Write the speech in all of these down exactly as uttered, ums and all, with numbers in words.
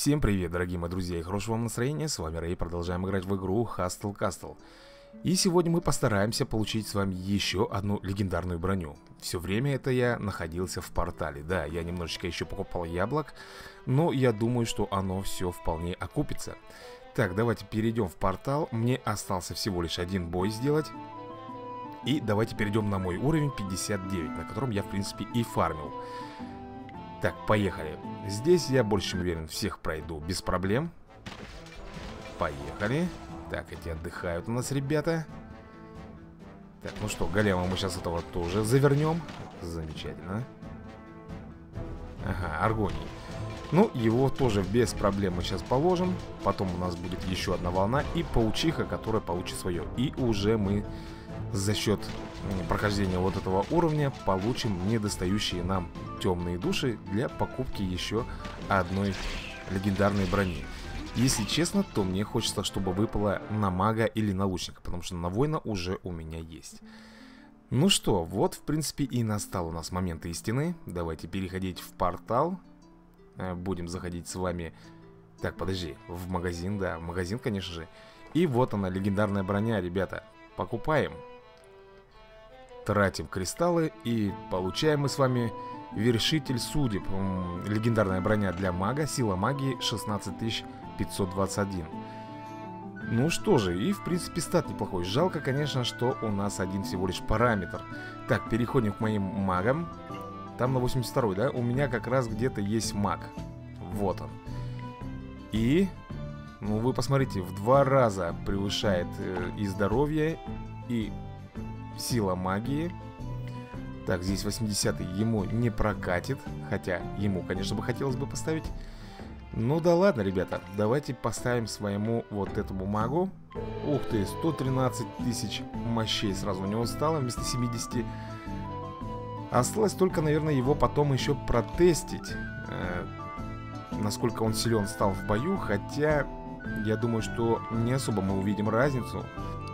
Всем привет, дорогие мои друзья, и хорошего вам настроения. С вами Рэй, продолжаем играть в игру Hustle Castle. И сегодня мы постараемся получить с вами еще одну легендарную броню. Все время это я находился в портале. Да, я немножечко еще покупал яблок, но я думаю, что оно все вполне окупится. Так, давайте перейдем в портал. Мне остался всего лишь один бой сделать. И давайте перейдем на мой уровень пятьдесят девять, на котором я, в принципе, и фармил. Так, поехали. Здесь я больше чем уверен, всех пройду без проблем. Поехали. Так, эти отдыхают у нас ребята. Так, ну что, голема мы сейчас этого тоже завернем. Замечательно. Ага, аргоний. Ну, его тоже без проблем мы сейчас положим. Потом у нас будет еще одна волна и паучиха, которая получит свое. И уже мы за счет прохождения вот этого уровня получим недостающие нам темные души для покупки еще одной легендарной брони. Если честно, то мне хочется, чтобы выпало на мага или на лучника, потому что на воина уже у меня есть. Ну что, вот в принципе и настал у нас момент истины. Давайте переходить в портал. Будем заходить с вами... Так, подожди, в магазин, да, в магазин, конечно же. И вот она, легендарная броня, ребята. Покупаем. Тратим кристаллы и получаем мы с вами вершитель судеб. Легендарная броня для мага. Сила магии шестнадцать тысяч пятьсот двадцать один. Ну что же, и в принципе стат неплохой. Жалко, конечно, что у нас один всего лишь параметр. Так, переходим к моим магам. Там на восемьдесят второй, да? У меня как раз где-то есть маг. Вот он. И... Ну вы посмотрите, в два раза превышает э, и здоровье, и сила магии. Так, здесь восьмидесятый ему не прокатит. Хотя ему, конечно, бы хотелось бы поставить. Ну да ладно, ребята, давайте поставим своему вот этому магу. Ух ты, сто тринадцать тысяч мощей сразу у него стало вместо семидесяти. Осталось только, наверное, его потом еще протестить, э, насколько он силен стал в бою. Хотя... Я думаю, что не особо мы увидим разницу.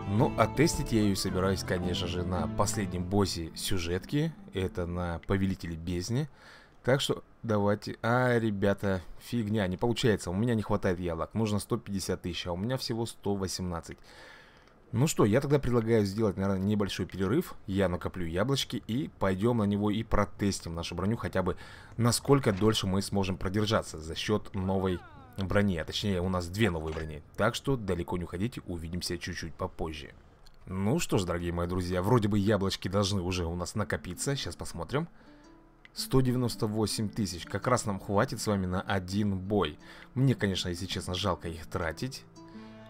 Но оттестить я ее собираюсь, конечно же, на последнем боссе сюжетки. Это на Повелителе Бездны. Так что давайте... А, ребята, фигня, не получается. У меня не хватает яблок. Нужно сто пятьдесят тысяч, а у меня всего сто восемнадцать. Ну что, я тогда предлагаю сделать, наверное, небольшой перерыв. Я накоплю яблочки и пойдем на него и протестим нашу броню. Хотя бы насколько дольше мы сможем продержаться за счет новой... брони, а точнее у нас две новые брони. Так что далеко не уходите, увидимся чуть-чуть попозже. Ну что ж, дорогие мои друзья, вроде бы яблочки должны уже у нас накопиться. Сейчас посмотрим. Сто девяносто восемь тысяч, как раз нам хватит с вами на один бой. Мне, конечно, если честно, жалко их тратить.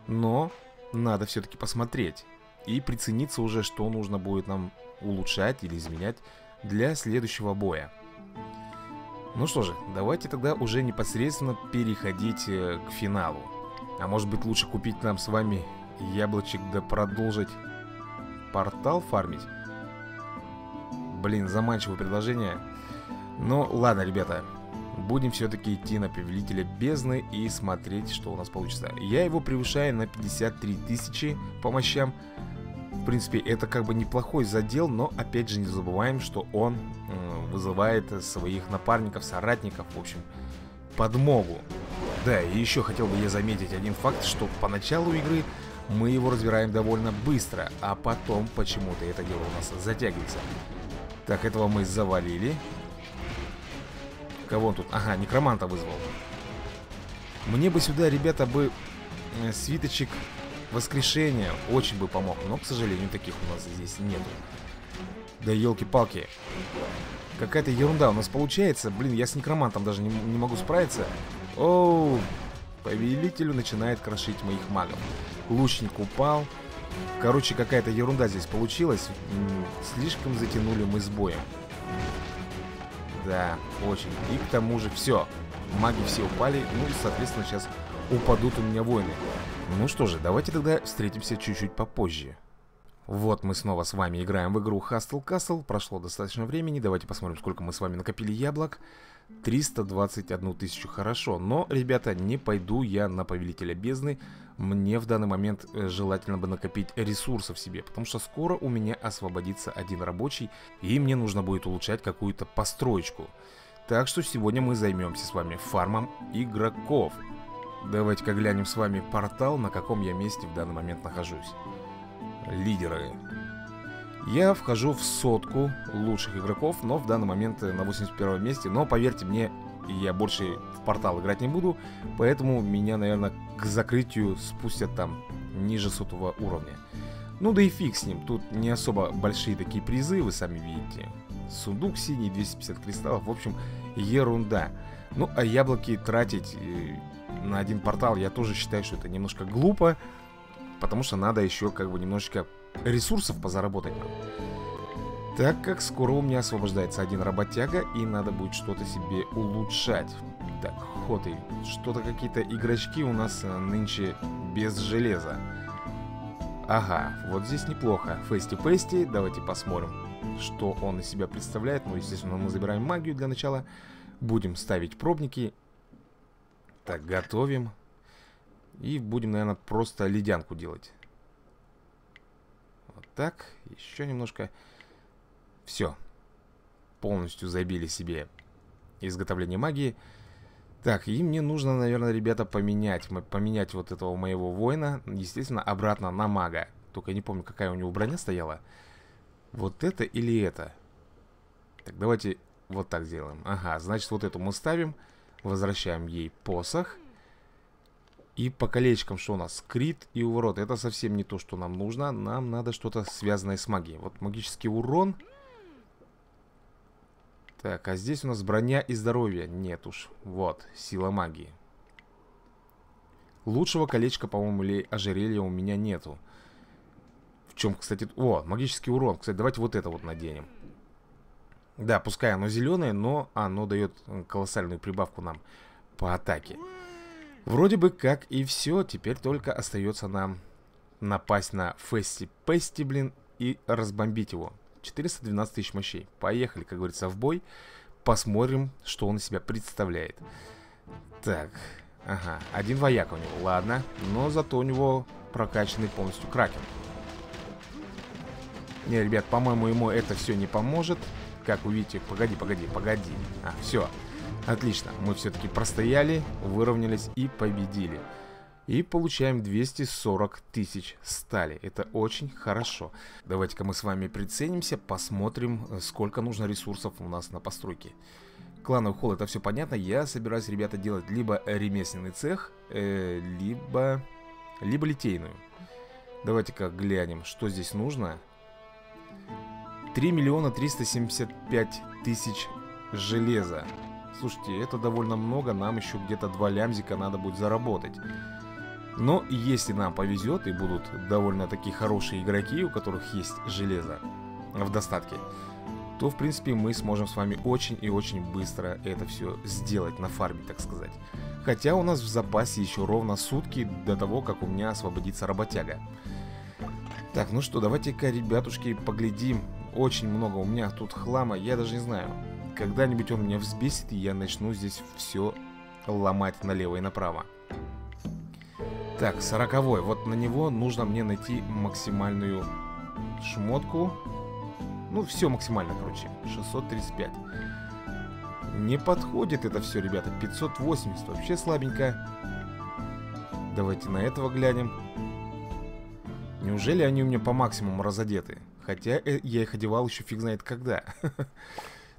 Но надо все-таки посмотреть и прицениться уже, что нужно будет нам улучшать или изменять для следующего боя. Ну что же, давайте тогда уже непосредственно переходить к финалу. А может быть лучше купить нам с вами яблочек, да продолжить портал фармить? Блин, заманчивое предложение. Ну ладно, ребята, будем все-таки идти на Повелителя Бездны и смотреть, что у нас получится. Я его превышаю на пятьдесят три тысячи по мощам. В принципе, это как бы неплохой задел, но опять же не забываем, что он вызывает своих напарников, соратников, в общем, подмогу. Да, и еще хотел бы я заметить один факт, что по началу игры мы его разбираем довольно быстро, а потом почему-то это дело у нас затягивается. Так, этого мы завалили. Кого он тут? Ага, некроманта вызвал. Мне бы сюда, ребята, бы свиточек воскрешения очень бы помог, но, к сожалению, таких у нас здесь нету. Да елки-палки. Какая-то ерунда у нас получается. Блин, я с некромантом даже не, не могу справиться. Оу. Повелителю начинает крошить моих магов. Лучник упал. Короче, какая-то ерунда здесь получилась. Слишком затянули мы с боем. Да, очень. И к тому же все. Маги все упали. Ну и, соответственно, сейчас упадут у меня воины. Ну что же, давайте тогда встретимся чуть-чуть попозже. Вот мы снова с вами играем в игру Hustle Castle. Прошло достаточно времени. Давайте посмотрим, сколько мы с вами накопили яблок. триста двадцать одну тысячу, хорошо. Но, ребята, не пойду я на Повелителя Бездны. Мне в данный момент желательно бы накопить ресурсов себе, потому что скоро у меня освободится один рабочий, и мне нужно будет улучшать какую-то построечку. Так что сегодня мы займемся с вами фармом игроков. Давайте-ка глянем с вами портал, на каком я месте в данный момент нахожусь. Лидеры. Я вхожу в сотку лучших игроков, но в данный момент на восемьдесят первом месте. Но поверьте мне, я больше в портал играть не буду, поэтому меня, наверное, к закрытию спустят там ниже сотого уровня. Ну да и фиг с ним, тут не особо большие такие призы, вы сами видите. Сундук синий, двести пятьдесят кристаллов, в общем, ерунда. Ну а яблоки тратить на один портал я тоже считаю, что это немножко глупо, потому что надо еще как бы немножечко ресурсов позаработать нам. Так как скоро у меня освобождается один работяга, и надо будет что-то себе улучшать. Так, хоты, что-то какие-то игрочки у нас нынче без железа. Ага, вот здесь неплохо. Фести-пести, давайте посмотрим, что он из себя представляет. Ну, естественно, мы забираем магию для начала. Будем ставить пробники. Так, готовим. И будем, наверное, просто ледянку делать. Вот так, еще немножко. Все. Полностью забили себе изготовление магии. Так, и мне нужно, наверное, ребята, поменять. Поменять вот этого моего воина, естественно, обратно на мага. Только я не помню, какая у него броня стояла. Вот это или это? Так, давайте вот так сделаем. Ага, значит, вот эту мы ставим. Возвращаем ей посох. И по колечкам, что у нас? Крит и уворот. Это совсем не то, что нам нужно. Нам надо что-то связанное с магией. Вот магический урон. Так, а здесь у нас броня и здоровье. Нет уж. Вот, сила магии. Лучшего колечка, по-моему, или ожерелья у меня нету. В чем, кстати... О, магический урон. Кстати, давайте вот это вот наденем. Да, пускай оно зеленое, но оно дает колоссальную прибавку нам по атаке. Вроде бы как и все, теперь только остается нам напасть на Фести-Пести, блин, и разбомбить его. четыреста двенадцать тысяч мощей. Поехали, как говорится, в бой. Посмотрим, что он из себя представляет. Так, ага, один вояк у него, ладно, но зато у него прокачанный полностью кракен. Не, ребят, по-моему, ему это все не поможет. Как вы видите, погоди, погоди, погоди. А, все. Отлично, мы все-таки простояли, выровнялись и победили. И получаем двести сорок тысяч стали. Это очень хорошо. Давайте-ка мы с вами приценимся, посмотрим, сколько нужно ресурсов у нас на постройке. Клановый холл, это все понятно. Я собираюсь, ребята, делать либо ремесленный цех, э, либо, либо литейную. Давайте-ка глянем, что здесь нужно. три миллиона триста семьдесят пять тысяч железа. Слушайте, это довольно много, нам еще где-то два лямзика надо будет заработать. Но если нам повезет и будут довольно-таки хорошие игроки, у которых есть железо в достатке, то, в принципе, мы сможем с вами очень и очень быстро это все сделать на фарме, так сказать. Хотя у нас в запасе еще ровно сутки до того, как у меня освободится работяга. Так, ну что, давайте-ка, ребятушки, поглядим. Очень много у меня тут хлама, я даже не знаю. Когда-нибудь он меня взбесит, и я начну здесь все ломать налево и направо. Так, сороковой. Вот на него нужно мне найти максимальную шмотку. Ну, все максимально, короче. шестьсот тридцать пять. Не подходит это все, ребята. пятьсот восемьдесят. Вообще слабенько. Давайте на этого глянем. Неужели они у меня по максимуму разодеты? Хотя я их одевал еще фиг знает когда.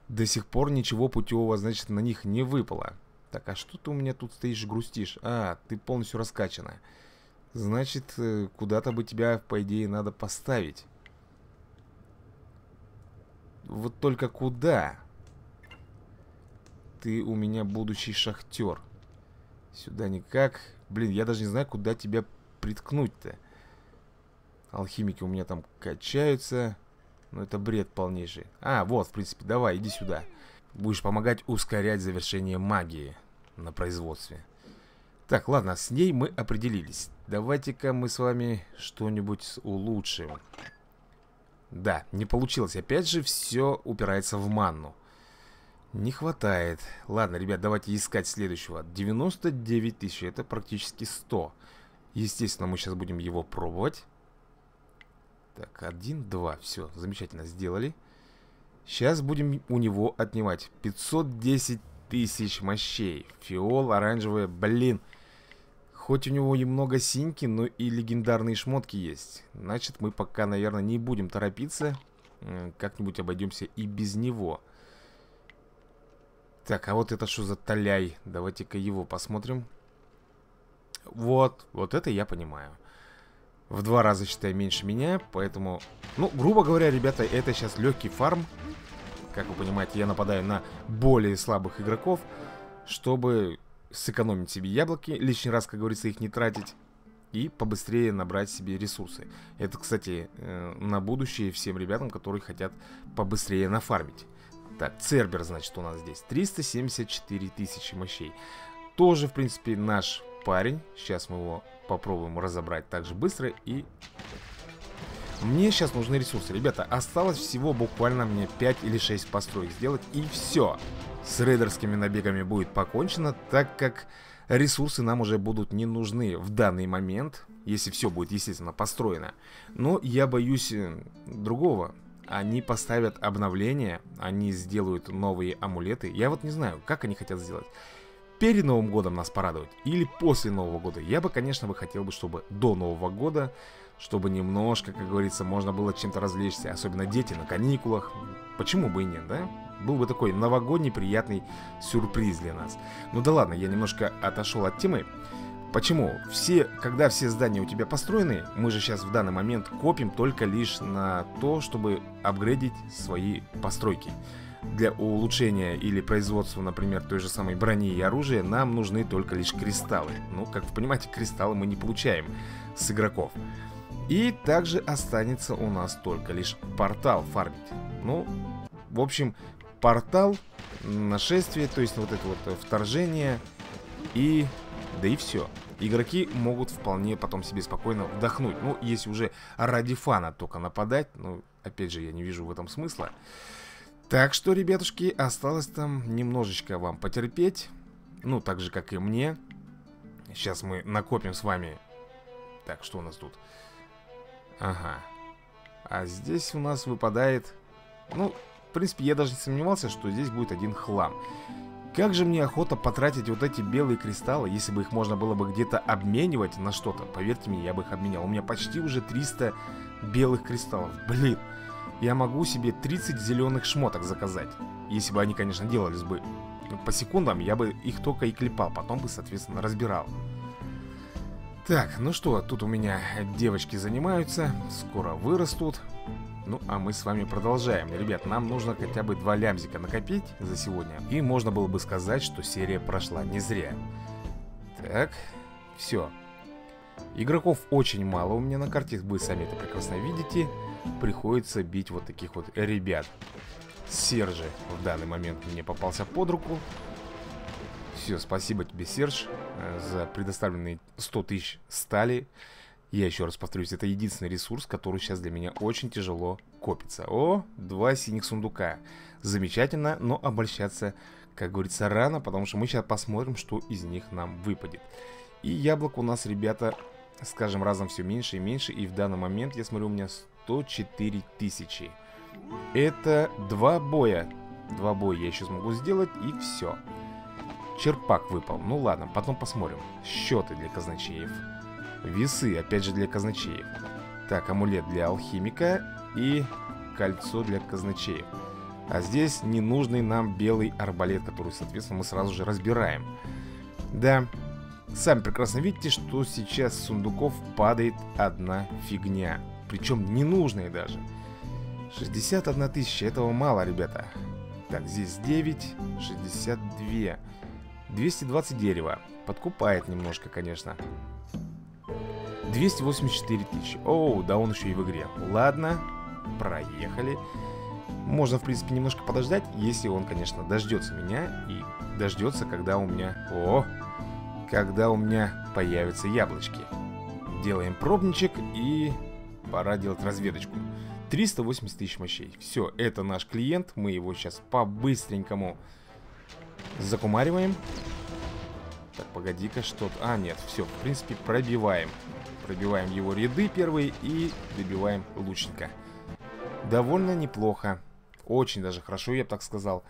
До сих пор ничего путевого, значит, на них не выпало. Так, а что ты у меня тут стоишь, грустишь? А, ты полностью раскачана. Значит, куда-то бы тебя, по идее, надо поставить. Вот только куда? Ты у меня будущий шахтер. Сюда никак. Блин, я даже не знаю, куда тебя приткнуть-то. Алхимики у меня там качаются. Ну, это бред полнейший. А, вот, в принципе, давай, иди сюда. Будешь помогать ускорять завершение магии на производстве. Так, ладно, с ней мы определились. Давайте-ка мы с вами что-нибудь улучшим. Да, не получилось. Опять же, все упирается в манну. Не хватает. Ладно, ребят, давайте искать следующего. девяносто девять тысяч, это практически сто. Естественно, мы сейчас будем его пробовать. Так, один, два, все, замечательно сделали. Сейчас будем у него отнимать пятьсот десять тысяч мощей. Фиол, оранжевая, блин. Хоть у него и много синьки, но и легендарные шмотки есть. Значит, мы пока, наверное, не будем торопиться. Как-нибудь обойдемся и без него. Так, а вот это что за таляй? Давайте-ка его посмотрим. Вот, вот это я понимаю. В два раза, считай, меньше меня, поэтому... Ну, грубо говоря, ребята, это сейчас легкий фарм. Как вы понимаете, я нападаю на более слабых игроков, чтобы сэкономить себе яблоки, лишний раз, как говорится, их не тратить, и побыстрее набрать себе ресурсы. Это, кстати, на будущее всем ребятам, которые хотят побыстрее нафармить. Так, Цербер, значит, у нас здесь триста семьдесят четыре тысячи мощей. Тоже, в принципе, наш парень. Сейчас мы его... попробуем разобрать так же быстро. И мне сейчас нужны ресурсы. Ребята, осталось всего буквально мне пять или шесть построек сделать. И все. С рейдерскими набегами будет покончено, так как ресурсы нам уже будут не нужны в данный момент. Если все будет, естественно, построено. Но я боюсь другого. Они поставят обновление. Они сделают новые амулеты. Я вот не знаю, как они хотят сделать. Перед Новым годом нас порадовать или после Нового года? Я бы, конечно, бы хотел бы, чтобы до Нового года, чтобы немножко, как говорится, можно было чем-то развлечься. Особенно дети на каникулах. Почему бы и нет, да? Был бы такой новогодний приятный сюрприз для нас. Ну да ладно, я немножко отошел от темы. Почему? Все, когда все здания у тебя построены, мы же сейчас в данный момент копим только лишь на то, чтобы апгрейдить свои постройки. Для улучшения или производства, например, той же самой брони и оружия нам нужны только лишь кристаллы. Ну, как вы понимаете, кристаллы мы не получаем с игроков. И также останется у нас только лишь портал фармить. Ну, в общем, портал, нашествие, то есть вот это вот вторжение. И... да и все. Игроки могут вполне потом себе спокойно вдохнуть. Ну, если уже ради фана только нападать. Ну, опять же, я не вижу в этом смысла. Так что, ребятушки, осталось там немножечко вам потерпеть. Ну, так же, как и мне. Сейчас мы накопим с вами. Так, что у нас тут? Ага. А здесь у нас выпадает... Ну, в принципе, я даже не сомневался, что здесь будет один хлам. Как же мне охота потратить вот эти белые кристаллы, если бы их можно было бы где-то обменивать на что-то. Поверьте мне, я бы их обменял. У меня почти уже триста белых кристаллов. Блин. Я могу себе тридцать зеленых шмоток заказать. Если бы они, конечно, делались бы по секундам, я бы их только и клепал. Потом бы, соответственно, разбирал. Так, ну что, тут у меня девочки занимаются. Скоро вырастут. Ну, а мы с вами продолжаем. Ребят, нам нужно хотя бы два лямзика накопить за сегодня. И можно было бы сказать, что серия прошла не зря. Так, все. Игроков очень мало у меня на карте. Вы сами это прекрасно видите. Приходится бить вот таких вот ребят. Сержи в данный момент мне попался под руку. Все, спасибо тебе, Серж, за предоставленные сто тысяч стали. Я еще раз повторюсь, это единственный ресурс, который сейчас для меня очень тяжело копится. О, два синих сундука. Замечательно, но обольщаться, как говорится, рано, потому что мы сейчас посмотрим, что из них нам выпадет. И яблок у нас, ребята, с каждым разом все меньше и меньше. И в данный момент, я смотрю, у меня сто четыре тысячи. Это два боя. Два боя я еще смогу сделать, и все. Черпак выпал. Ну ладно, потом посмотрим. Счеты для казначеев. Весы, опять же, для казначеев. Так, амулет для алхимика и кольцо для казначеев. А здесь ненужный нам белый арбалет, который, соответственно, мы сразу же разбираем. Да... Сами прекрасно видите, что сейчас с сундуков падает одна фигня. Причем ненужная даже. шестьдесят одна тысяча, этого мало, ребята. Так, здесь девять, шестьдесят два. двести двадцать дерева. Подкупает немножко, конечно. двести восемьдесят четыре тысячи. Оу, да он еще и в игре. Ладно, проехали. Можно, в принципе, немножко подождать, если он, конечно, дождется меня. И дождется, когда у меня... О! Когда у меня появятся яблочки. Делаем пробничек и пора делать разведочку. триста восемьдесят тысяч мощей. Все, это наш клиент. Мы его сейчас по-быстренькому закумариваем. Так, погоди-ка, что-то... А, нет, все, в принципе, пробиваем. Пробиваем его ряды первые и добиваем лучника. Довольно неплохо. Очень даже хорошо, я бы так сказал.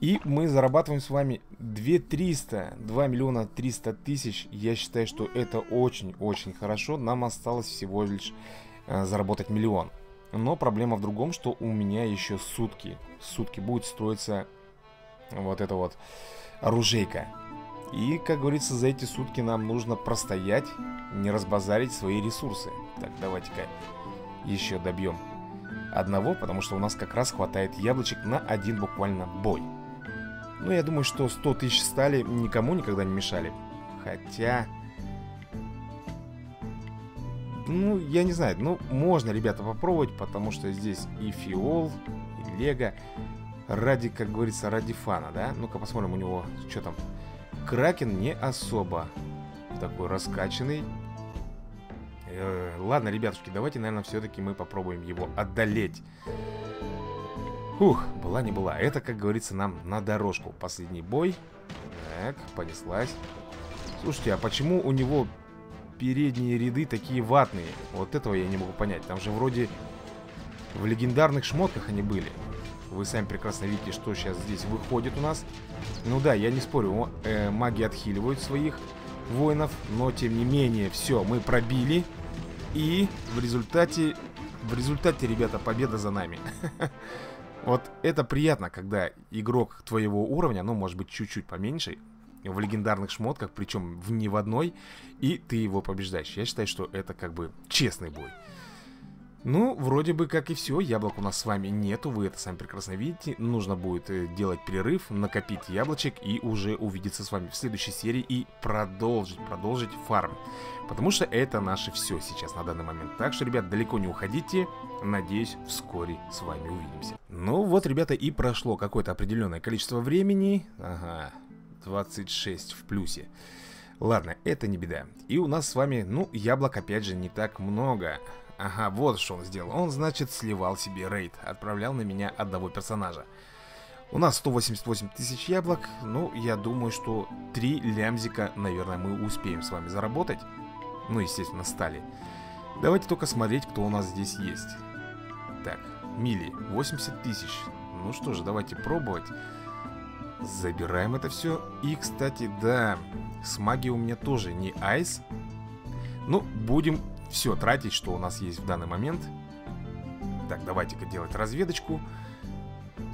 И мы зарабатываем с вами две триста, два миллиона триста тысяч. Я считаю, что это очень-очень хорошо. Нам осталось всего лишь э, заработать миллион. Но проблема в другом, что у меня еще сутки. Сутки будет строиться вот эта вот оружейка. И, как говорится, за эти сутки нам нужно простоять, не разбазарить свои ресурсы. Так, давайте-ка еще добьем одного, потому что у нас как раз хватает яблочек на один буквально бой. Ну, я думаю, что сто тысяч стали никому никогда не мешали. Хотя... Ну, я не знаю. Ну, можно, ребята, попробовать, потому что здесь и фиол, и лего. Ради, как говорится, ради фана, да? Ну-ка, посмотрим у него, что там. Кракен не особо такой раскачанный. Э-э, ладно, ребятушки, давайте, наверное, все-таки мы попробуем его одолеть. Ух, была не была. Это, как говорится, нам на дорожку. Последний бой. Так, понеслась. Слушайте, а почему у него передние ряды такие ватные? Вот этого я не могу понять. Там же вроде в легендарных шмотках они были. Вы сами прекрасно видите, что сейчас здесь выходит у нас. Ну да, я не спорю, э, маги отхиливают своих воинов, но тем не менее, все, мы пробили. И в результате, в результате, ребята, победа за нами. Вот это приятно, когда игрок твоего уровня, ну может быть чуть-чуть поменьше, в легендарных шмотках, причем ни в одной, и ты его побеждаешь. Я считаю, что это как бы честный бой. Ну, вроде бы как и все, яблок у нас с вами нету, вы это сами прекрасно видите. Нужно будет делать перерыв, накопить яблочек и уже увидеться с вами в следующей серии и продолжить, продолжить фарм. Потому что это наше все сейчас на данный момент. Так что, ребят, далеко не уходите, надеюсь, вскоре с вами увидимся. Ну вот, ребята, и прошло какое-то определенное количество времени. Ага, двадцать шесть в плюсе. Ладно, это не беда. И у нас с вами, ну, яблок опять же не так много. Ага, вот что он сделал. Он, значит, сливал себе рейд. Отправлял на меня одного персонажа. У нас сто восемьдесят восемь тысяч яблок. Ну, я думаю, что три лямзика, наверное, мы успеем с вами заработать. Ну, естественно, стали. Давайте только смотреть, кто у нас здесь есть. Так, мили, восемьдесят тысяч. Ну что же, давайте пробовать. Забираем это все. И, кстати, да, с магией у меня тоже не айс. Ну, будем... все тратить, что у нас есть в данный момент. Так, давайте-ка делать разведочку.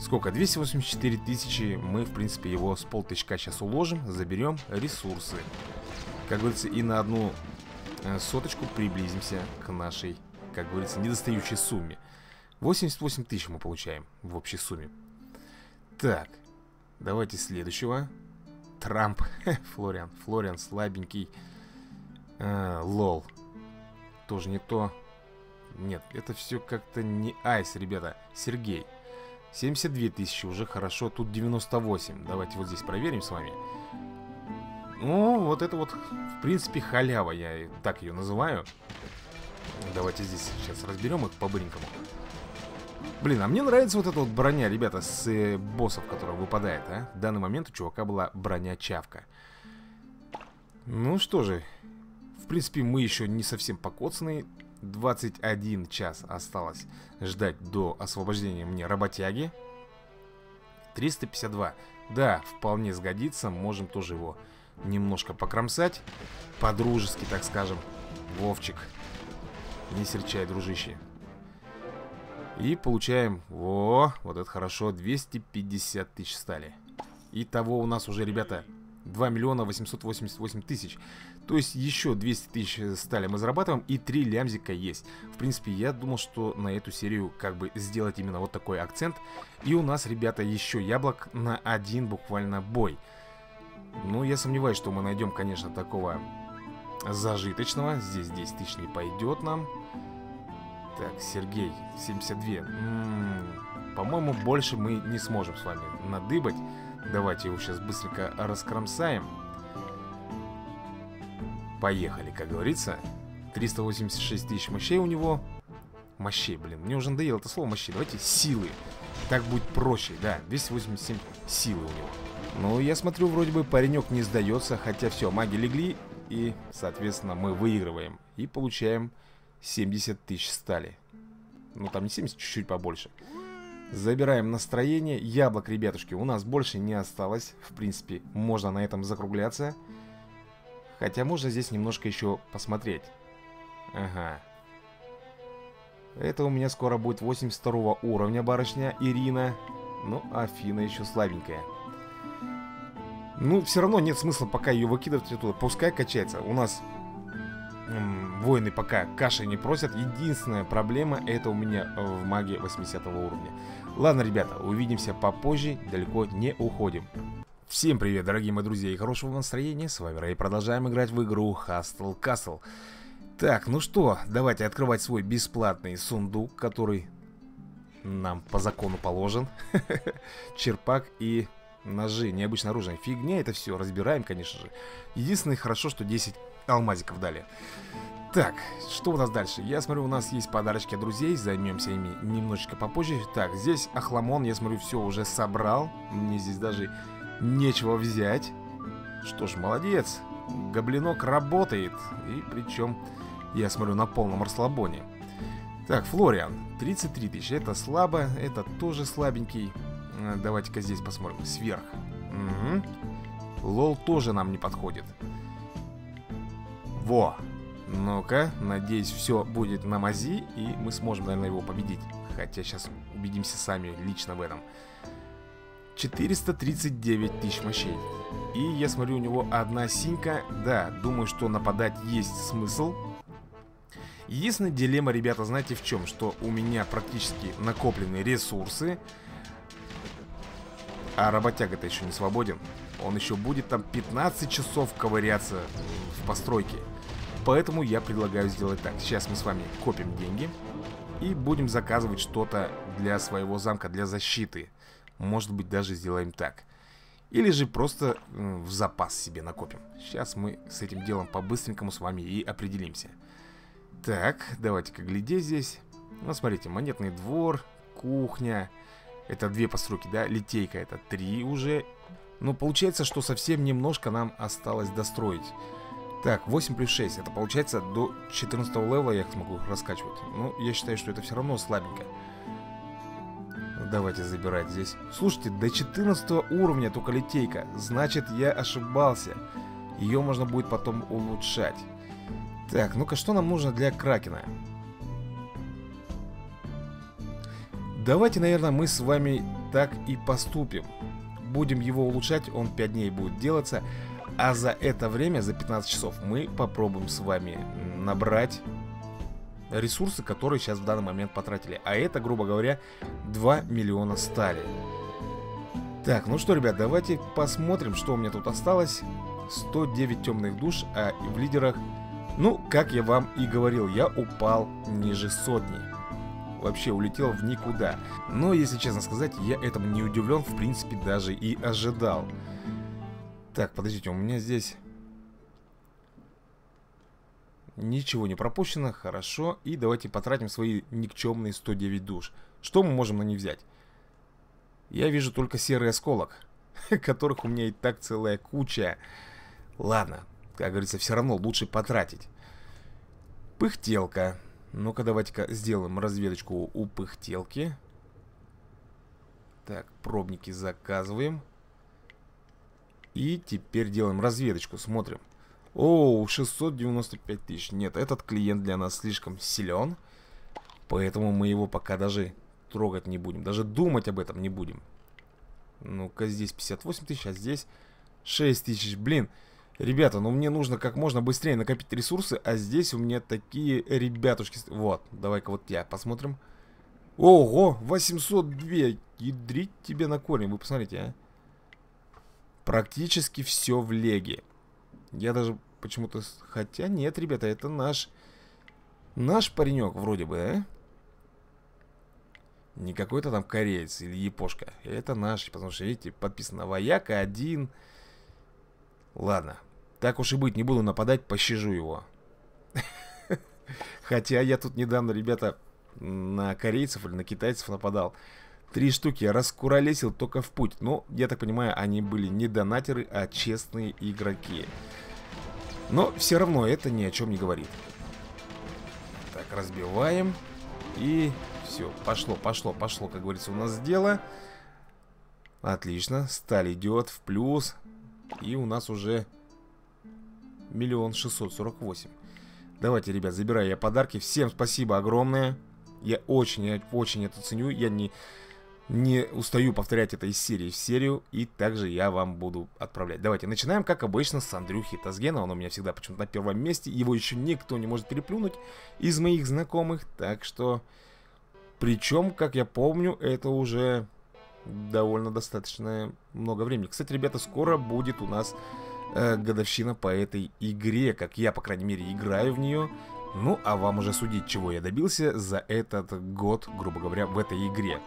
Сколько? двести восемьдесят четыре тысячи. Мы, в принципе, его с полтычка сейчас уложим. Заберем ресурсы. Как говорится, и на одну соточку приблизимся к нашей, как говорится, недостающей сумме. восемьдесят восемь тысяч мы получаем в общей сумме. Так, давайте следующего. Трамп. Флориан. Флориан слабенький. а, Лол. Тоже не то. Нет, это все как-то не айс, ребята. Сергей. семьдесят две тысячи, уже хорошо. Тут девяносто восемь. Давайте вот здесь проверим с вами. Ну, вот это вот, в принципе, халява. Я так ее называю. Давайте здесь сейчас разберем их по-быренькому. Блин, а мне нравится вот эта вот броня, ребята, с э, боссов, которая выпадает, а? В данный момент у чувака была броня-чавка. Ну что же... В принципе, мы еще не совсем покоцанные. двадцать один час осталось ждать до освобождения мне работяги. триста пятьдесят два. Да, вполне сгодится. Можем тоже его немножко покромсать. По-дружески, так скажем. Вовчик. Не серчай, дружище. И получаем... О, вот это хорошо. двести пятьдесят тысяч стали. Итого у нас уже, ребята... два миллиона восемьсот восемьдесят восемь тысяч. То есть еще двести тысяч стали мы зарабатываем. И три лямзика есть. В принципе, я думал, что на эту серию как бы сделать именно вот такой акцент. И у нас, ребята, еще яблок на один буквально бой. Ну, я сомневаюсь, что мы найдем, конечно, такого зажиточного. Здесь десять тысяч не пойдет нам. Так, Сергей, семьдесят два. По-моему, больше мы не сможем с вами надыбать. Давайте его сейчас быстренько раскромсаем. Поехали, как говорится. триста восемьдесят шесть тысяч мощей у него. Мощей, блин, мне уже надоело это слово мощей. Давайте силы. Так будет проще, да, двести восемьдесят семь силы у него. Ну, я смотрю, вроде бы паренек не сдается. Хотя все, маги легли. И, соответственно, мы выигрываем. И получаем семьдесят тысяч стали. Ну, там не семьдесят, чуть-чуть побольше. Забираем настроение. Яблок, ребятушки, у нас больше не осталось. В принципе, можно на этом закругляться. Хотя можно здесь немножко еще посмотреть. Ага. Это у меня скоро будет восемьдесят второго уровня барышня Ирина. Ну, Афина еще слабенькая. Ну, все равно нет смысла пока ее выкидывать оттуда. Пускай качается. У нас воины пока каши не просят. Единственная проблема — это у меня в магии восьмидесятого уровня. Ладно, ребята, увидимся попозже. Далеко не уходим. Всем привет, дорогие мои друзья, и хорошего настроения. С вами Рэй, продолжаем играть в игру Hustle Castle. Так, ну что, давайте открывать свой бесплатный сундук, который нам по закону положен. Черпак и ножи, необычное оружие. Фигня это все, разбираем, конечно же. Единственное, хорошо, что десять алмазиков дали. Так, что у нас дальше? Я смотрю, у нас есть подарочки от друзей. Займемся ими немножечко попозже. Так, здесь Ахламон, я смотрю, все уже собрал. Мне здесь даже нечего взять. Что ж, молодец. Гоблинок работает. И причем, я смотрю, на полном расслабоне. Так, Флориан, тридцать три тысячи. Это слабо, это тоже слабенький. Давайте-ка здесь посмотрим. Сверх. Угу. Лол тоже нам не подходит. Во. Ну-ка, надеюсь, все будет на мази, и мы сможем, наверное, его победить. Хотя сейчас убедимся сами лично в этом. четыреста тридцать девять тысяч мощей. И я смотрю, у него одна синька. Да, думаю, что нападать есть смысл. Единственная дилемма, ребята, знаете в чем? Что у меня практически накоплены ресурсы. А работяга-то еще не свободен. Он еще будет там пятнадцать часов ковыряться в постройке. Поэтому я предлагаю сделать так. Сейчас мы с вами копим деньги и будем заказывать что-то для своего замка, для защиты. Может быть, даже сделаем так. Или же просто в запас себе накопим. Сейчас мы с этим делом по-быстренькому с вами и определимся. Так, давайте-ка глядеть здесь. Ну, смотрите, монетный двор, кухня. Это две постройки, да? Литейка это три уже. Но получается, что совсем немножко нам осталось достроить. Так, восемь плюс шесть, это получается до четырнадцатого левела я их могу раскачивать. Ну, я считаю, что это все равно слабенько. Давайте забирать здесь. Слушайте, до четырнадцатого уровня только литейка. Значит, я ошибался. Ее можно будет потом улучшать. Так, ну-ка, что нам нужно для кракена? Давайте, наверное, мы с вами так и поступим. Будем его улучшать, он пять дней будет делаться. А за это время, за пятнадцать часов, мы попробуем с вами набрать ресурсы, которые сейчас в данный момент потратили. А это, грубо говоря, два миллиона стали. Так, ну что, ребят, давайте посмотрим, что у меня тут осталось. сто девять темных душ, а в лидерах, ну, как я вам и говорил, я упал ниже сотни. Вообще улетел в никуда. Но, если честно сказать, я этому не удивлен, в принципе, даже и ожидал. Так, подождите, у меня здесь ничего не пропущено, хорошо. И давайте потратим свои никчемные сто девять душ. Что мы можем на них взять? Я вижу только серый осколок, которых у меня и так целая куча. Ладно, как говорится, все равно лучше потратить. Пыхтелка. Ну-ка, давайте-ка сделаем разведочку у пыхтелки. Так, пробники заказываем. И теперь делаем разведочку, смотрим. О, шестьсот девяносто пять тысяч. Нет, этот клиент для нас слишком силен. Поэтому мы его пока даже трогать не будем. Даже думать об этом не будем. Ну-ка, здесь пятьдесят восемь тысяч, а здесь шесть тысяч. Блин, ребята, ну мне нужно как можно быстрее накопить ресурсы. А здесь у меня такие ребятушки. Вот, давай-ка вот я посмотрим. Ого, восемьсот два. Ядрить тебе на корень, вы посмотрите, а. Практически все в леге. Я даже почему-то... Хотя нет, ребята, это наш... Наш паренек вроде бы, да? Не какой-то там кореец или япошка. Это наш, потому что, видите, подписано вояка один. Ладно. Так уж и быть, не буду нападать, пощажу его. Хотя я тут недавно, ребята, на корейцев или на китайцев нападал. Три штуки я раскуролесил только в путь. Но, я так понимаю, они были не донатеры, а честные игроки. Но все равно это ни о чем не говорит. Так, разбиваем. И все, пошло, пошло, пошло, как говорится, у нас дело. Отлично, сталь идет в плюс. И у нас уже миллион шестьсот сорок восемь. Давайте, ребят, забираю я подарки. Всем спасибо огромное. Я очень-очень это ценю. Я не, не устаю повторять это из серии в серию. И также я вам буду отправлять. Давайте начинаем, как обычно, с Андрюхи Тазгена. Он у меня всегда почему-то на первом месте. Его еще никто не может переплюнуть из моих знакомых. Так что... Причем, как я помню, это уже довольно достаточно много времени. Кстати, ребята, скоро будет у нас э, годовщина по этой игре. Как я, по крайней мере, играю в нее. Ну, а вам уже судить, чего я добился за этот год, грубо говоря, в этой игре.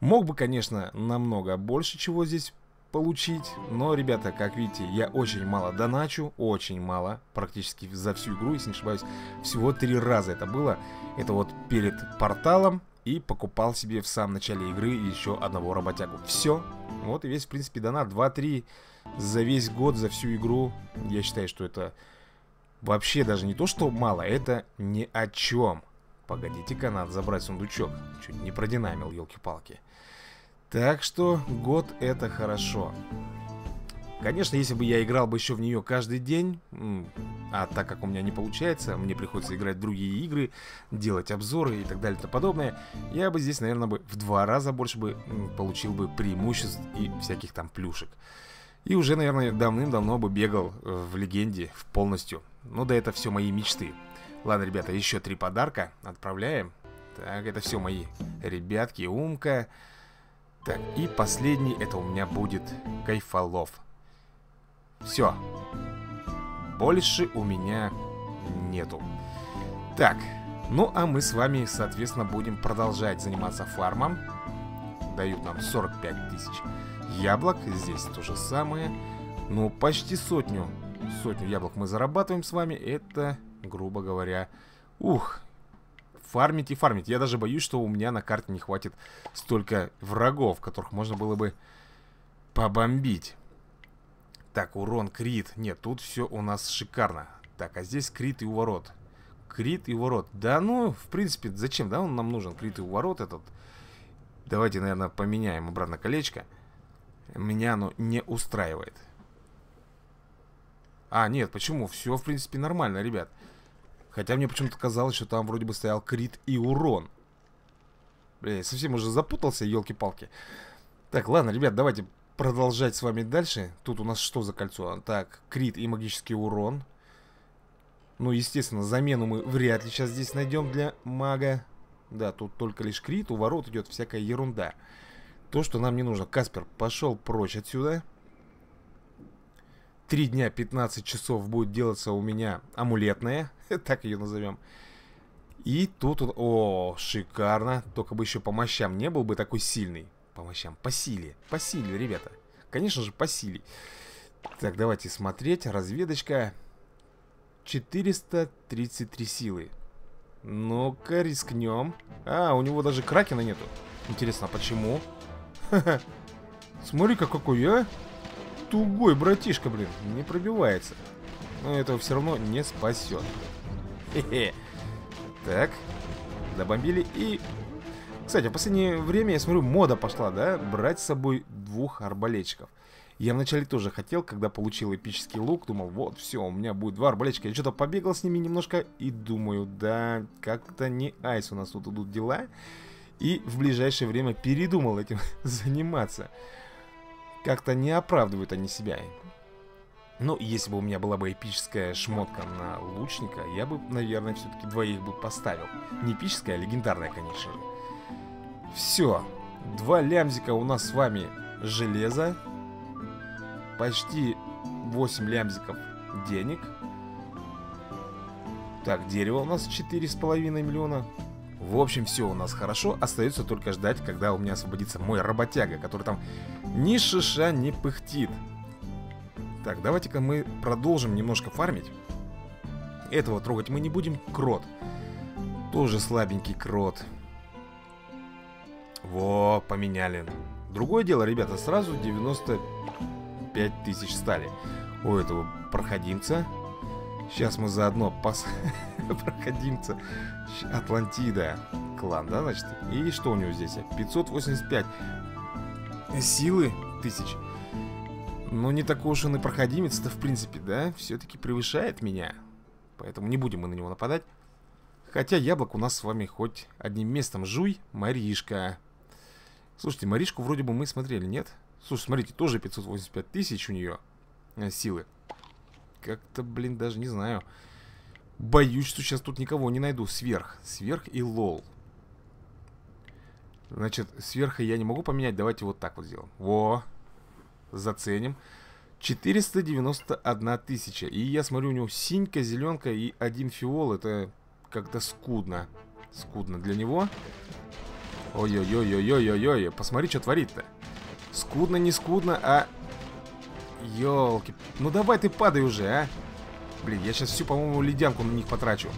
Мог бы, конечно, намного больше чего здесь получить. Но, ребята, как видите, я очень мало доначу. Очень мало. Практически за всю игру, если не ошибаюсь, всего три раза это было. Это вот перед порталом. И покупал себе в самом начале игры еще одного работягу. Все. Вот и весь, в принципе, донат. два-три за весь год, за всю игру. Я считаю, что это... Вообще даже не то, что мало, это ни о чем. Погодите-ка, надо забрать сундучок. Чуть не продинамил, елки-палки. Так что год это хорошо. Конечно, если бы я играл бы еще в нее каждый день, а так как у меня не получается, мне приходится играть в другие игры, делать обзоры и так далее и тому подобное, я бы здесь, наверное, бы в два раза больше бы получил бы преимуществ и всяких там плюшек. И уже, наверное, давным-давно бы бегал в легенде в полностью. Ну да, это все мои мечты. Ладно, ребята, еще три подарка отправляем. Так, это все мои ребятки, Умка. Так, и последний, это у меня будет Кайфолов. Все. Больше у меня нету. Так, ну а мы с вами, соответственно, будем продолжать заниматься фармом. Дают нам сорок пять тысяч яблок, здесь то же самое. Ну, почти сотню Сотню яблок мы зарабатываем с вами. Это, грубо говоря, ух, фармить и фармить. Я даже боюсь, что у меня на карте не хватит столько врагов, которых можно было бы побомбить. Так, урон, крит. Нет, тут все у нас шикарно. Так, а здесь крит и уворот. Крит и уворот. Да ну, в принципе, зачем, да, он нам нужен, крит и уворот этот. Давайте, наверное, поменяем обратно колечко. Меня оно не устраивает. А, нет, почему? Все, в принципе, нормально, ребят. Хотя мне почему-то казалось, что там вроде бы стоял крит и урон. Блин, я совсем уже запутался, елки-палки. Так, ладно, ребят, давайте продолжать с вами дальше. Тут у нас что за кольцо? Так, крит и магический урон. Ну, естественно, замену мы вряд ли сейчас здесь найдем для мага. Да, тут только лишь крит, у ворот идет всякая ерунда. То, что нам не нужно. Каспер, пошел прочь отсюда. Три дня, пятнадцать часов будет делаться у меня амулетная. Так ее назовем. И тут... О, шикарно. Только бы еще по мощам не был бы такой сильный. По мощам. По силе. По силе, ребята. Конечно же, по силе. Так, давайте смотреть. Разведочка. четыреста тридцать три силы. Ну-ка, рискнем. А, у него даже кракена нету. Интересно, почему? Ха-ха. Смотри-ка, какой я... Тугой, братишка, блин, не пробивается. Но этого все равно не спасет. Хе-хе. Так, добомбили и... Кстати, в последнее время, я смотрю, мода пошла, да? Брать с собой двух арбалетчиков. Я вначале тоже хотел, когда получил эпический лук, думал, вот, все, у меня будет два арбалетчика. Я что-то побегал с ними немножко и думаю, да, как-то не айс у нас тут идут дела. И в ближайшее время передумал этим заниматься. Как-то не оправдывают они себя. Ну, если бы у меня была бы эпическая шмотка на лучника, я бы, наверное, все-таки двоих бы поставил. Не эпическая, а легендарная, конечно же. Все. Два лямзика у нас с вами железа. Почти восемь лямзиков денег. Так, дерево у нас четыре с половиной миллиона. В общем, все у нас хорошо. Остается только ждать, когда у меня освободится мой работяга, который там ни шиша не пыхтит. Так, давайте-ка мы продолжим немножко фармить. Этого трогать мы не будем. Крот. Тоже слабенький крот. Во, поменяли. Другое дело, ребята, сразу девяносто пять тысяч стали у этого проходимца. Сейчас мы заодно пос... проходимца Атлантида. клан, да, значит? И что у него здесь? пятьсот восемьдесят пять силы тысяч. Ну, не такой уж он и проходимец-то, в принципе, да? Все-таки превышает меня. Поэтому не будем мы на него нападать. Хотя яблок у нас с вами хоть одним местом. Жуй, Маришка. Слушайте, Маришку вроде бы мы смотрели, нет? Слушай, смотрите, тоже пятьсот восемьдесят пять тысяч у нее силы. Как-то, блин, даже не знаю. Боюсь, что сейчас тут никого не найду. Сверх, сверх и лол. Значит, сверха я не могу поменять. Давайте вот так вот сделаем. Во, заценим. Четыреста девяносто одна тысяча. И я смотрю, у него синька, зеленка и один фиол. Это как-то скудно. Скудно для него. Ой-ой-ой-ой-ой-ой-ой. Посмотри, что творит-то. Скудно, не скудно, а... Ёлки. Ну давай ты падай уже, а. Блин, я сейчас всю, по-моему, ледянку на них потрачу.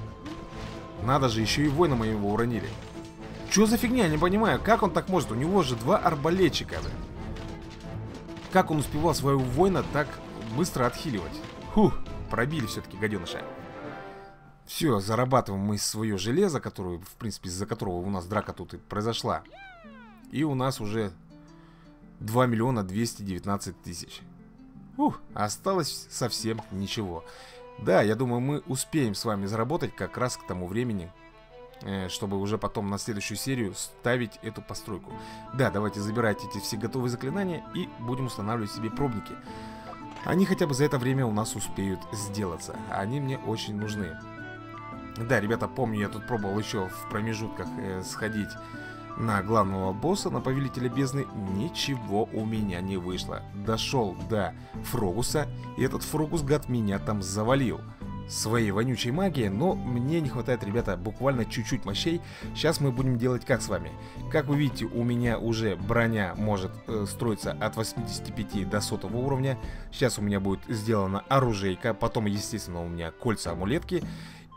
Надо же, еще и воина моего уронили. Чё за фигня, я не понимаю. Как он так может? У него же два арбалетчика. Как он успевал своего воина так быстро отхиливать? Фух, пробили все-таки гаденыша. Все, зарабатываем мы свое железо, которое, в принципе, из-за которого у нас драка тут и произошла. И у нас уже два миллиона двести девятнадцать тысяч. Ух, осталось совсем ничего. Да, я думаю, мы успеем с вами заработать как раз к тому времени, чтобы уже потом на следующую серию ставить эту постройку. Да, давайте забирайте эти все готовые заклинания и будем устанавливать себе пробники. Они хотя бы за это время у нас успеют сделаться. Они мне очень нужны. Да, ребята, помню, я тут пробовал еще в промежутках э, сходить на главного босса, на Повелителя Бездны. Ничего у меня не вышло. Дошел до Фрогуса, и этот Фрогус, гад, меня там завалил своей вонючей магией. Но мне не хватает, ребята, буквально чуть-чуть мощей. Сейчас мы будем делать как с вами? Как вы видите, у меня уже броня может э, строиться от восьмидесяти пяти до сотого уровня. Сейчас у меня будет сделана оружейка. Потом, естественно, у меня кольца-амулетки.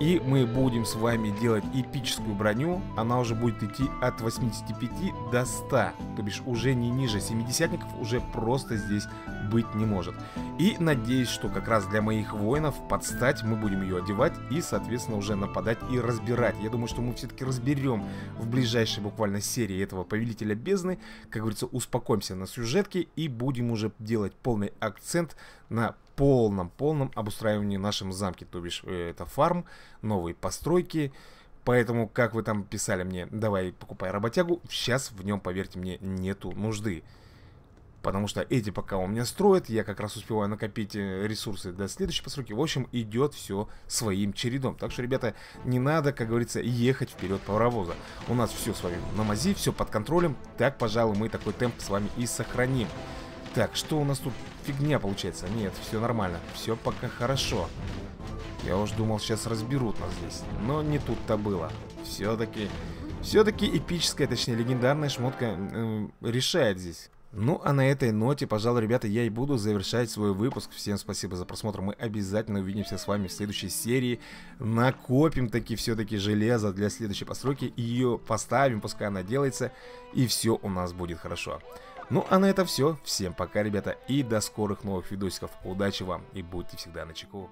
И мы будем с вами делать эпическую броню. Она уже будет идти от восьмидесяти пяти до ста. То бишь уже не ниже семидесятников уже просто здесь быть не может. И надеюсь, что как раз для моих воинов под стать мы будем ее одевать и, соответственно, уже нападать и разбирать. Я думаю, что мы все-таки разберем в ближайшей буквально серии этого Повелителя Бездны. Как говорится, успокоимся на сюжетке и будем уже делать полный акцент на полном-полном обустраивании нашем замке, то бишь это фарм, новые постройки. Поэтому, как вы там писали мне, давай покупай работягу, сейчас в нем, поверьте мне, нету нужды. Потому что эти пока у меня строят, я как раз успеваю накопить ресурсы до следующей постройки. В общем, идет все своим чередом. Так что, ребята, не надо, как говорится, ехать вперед паровоза. У нас все с вами на мази, все под контролем. Так, пожалуй, мы такой темп с вами и сохраним. Так, что у нас тут фигня получается? Нет, все нормально, все пока хорошо. Я уж думал, сейчас разберут нас здесь, но не тут-то было. Все-таки, все-таки эпическая, точнее легендарная шмотка э, решает здесь. Ну, а на этой ноте, пожалуй, ребята, я и буду завершать свой выпуск. Всем спасибо за просмотр. Мы обязательно увидимся с вами в следующей серии. Накопим таки все-таки железо для следующей постройки. Ее поставим, пускай она делается, и все у нас будет хорошо. Ну, а на это все. Всем пока, ребята, и до скорых новых видосиков. Удачи вам и будьте всегда начеку.